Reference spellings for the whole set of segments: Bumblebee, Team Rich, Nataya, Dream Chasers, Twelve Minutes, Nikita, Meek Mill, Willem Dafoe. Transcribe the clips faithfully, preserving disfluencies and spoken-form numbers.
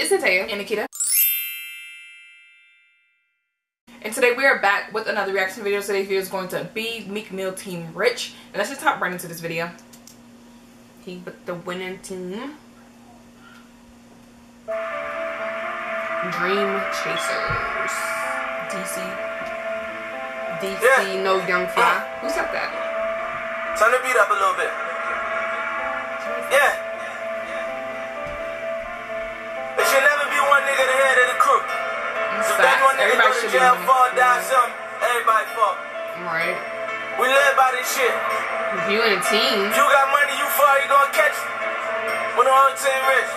It's Nataya and Nikita. And today we are back with another reaction video. Today's video is going to be Meek Mill Team Rich. And let's just hop right into this video. He with the winning team. Dream Chasers. D C. D C, yeah. No Young Fly. Uh, Who said that? Turn the beat up a little bit. Yeah. Everybody should be jail, fall, die, something. Everybody fall. Right. We live by this shit. You and a team. You got money, you fall, you gonna catch it. When the whole team rich.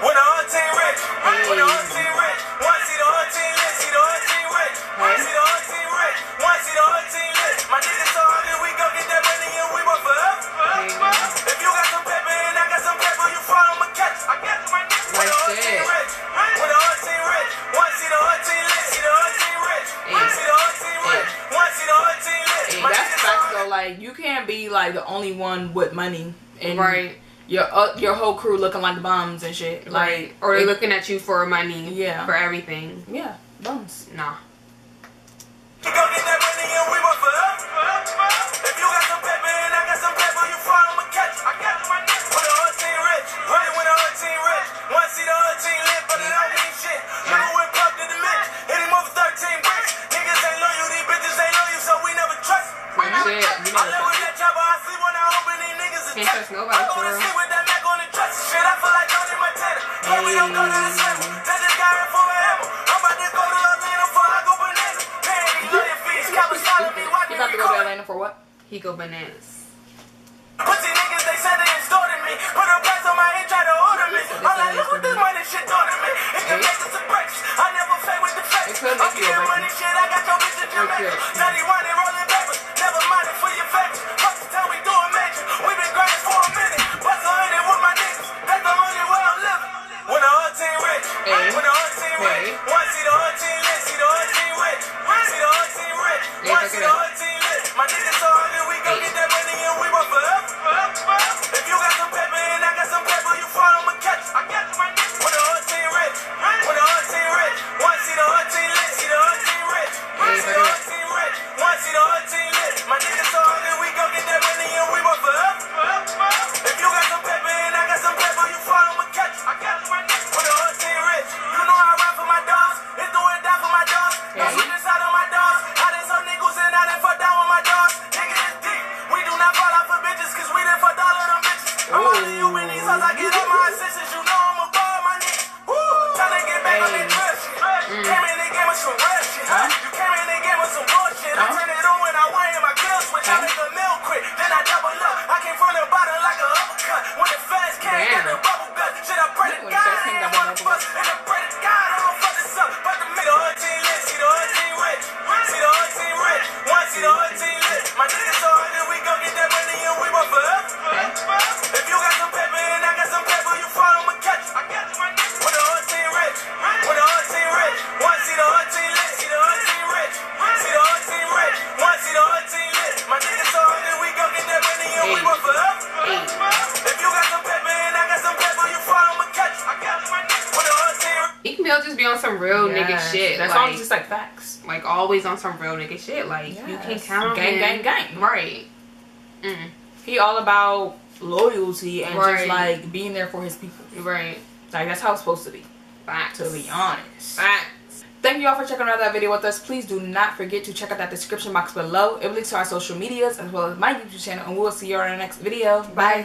When the whole team rich. When the whole team rich. Once see the whole team rich, see the whole team rich. Once see the whole team rich. Once see the whole team rich. My niggas so hungry, we go get that money and we work for us. If you got some pepper and I got some pepper, you fall, I'ma catch. I catch my niggas. When the whole team rich. When the whole team rich. Once see the whole team rich. That's facts though. Like, you can't be like the only one with money and right. your uh, your whole crew looking like the bums and shit. Like, right. Or they looking at you for money. Yeah. For everything. Yeah. Bums. Nah. You go get that money and we work for us. If you got some pepper and I got some pepper, you fall, I'ma catch. I got my neck. When the whole team rich, right? When the whole team rich, once see the whole team lit, but it don't mean shit. Remember when Pop did the match? Hit him over thirteen bricks. Niggas ain't loyal, these bitches ain't loyal, so we never trust. I live with that job, I sleep when I open these niggas a test. I go to sleep with that Mac on the chest. Shit, I feel like I'm in my tether. But we don't go to the level. That just got it for a hammer. I'm about to go to Atlanta for I go bananas. Paying these lawyer fees. Cabasol me, why do you about to go to Atlanta for what? He go bananas. Pussy niggas, they said they extorted me. Put a price on my head, try to order me. I'm like, look what this money shit done to me. It can make this a breakfast. I never play with the facts. I'm getting money shit, I got your bitch in Jamaica. Daddy wanted rolling backwards. Never mind it for your facts. Fuck the time we do a match. We've been grinding for a minute. What's the hundred with my niggas? That's the only way I'm living. When the whole team rich, when the whole team rich, once see the whole team lit, see the whole team rich, once see the whole team rich, once see the whole team lit. My niggas so hungry, we go get that money and we work for us. If you got some pepper and I got some pepper, you fall, I'ma catch. I catch my niggas. When the whole team rich, when the whole team rich, once see the whole team lit, see the whole team rich, once see the whole team rich, once see the whole team lit. My niggas so hungry, we go get that money and we work for us. If you got some pepper and I got some pepper, you fall, I'ma catch. I catch my niggas. When the whole team rich, you know I ride for my dogs. It's do it down for my dogs. I switch this out on my dogs. I done some niggas and I done fuck down with my dogs. Nigga, it's deep. We do not fall out for bitches, cause we done fucked all of them bitches. I'm all of you in these hoes, I get all my assistants. You know I'm a ball, my nigga. Woo! Time to get back on that dress shit. Came in and gave us some rap shit. You came in and gave us some bullshit. I turned it on when I went in my kill switch. I make the meal quick, then I double up. I came from the bottom like an uppercut. When the feds came, got the bubble guts. Shit, I pray to God I ain't one of us. And I pray to God I don't fuck this up. But the middle of the team lit, see the whole team rich. See the whole team rich. One, see the whole team lit. My niggas so hard that we go get that money and we work for us. If you got some pepper and I got some pepper, you fall, I'ma catch. I catch my niggas. When the whole team rich. When the whole team rich. One, see the whole team lit, see the whole team rich. See the whole team rich. One, see the whole team lit. My niggas so hard that we go get that money and we work for us. If you got some pepper and I got some pepper, you fall, I'ma catch. I catch my niggas. When the whole team rich. Meek Mill just be on some real nigga shit. That's always just like facts. Like always on some real nigga shit. Like you can't count on gang, gang, gang. Right. Mm. He all about loyalty and right. just like being there for his people. Right. Like that's how it's supposed to be. Facts. To be honest. Facts. Thank you all for checking out that video with us. Please do not forget to check out that description box below. It will lead to our social medias as well as my YouTube channel, and we'll see you on our next video. Bye. Bye.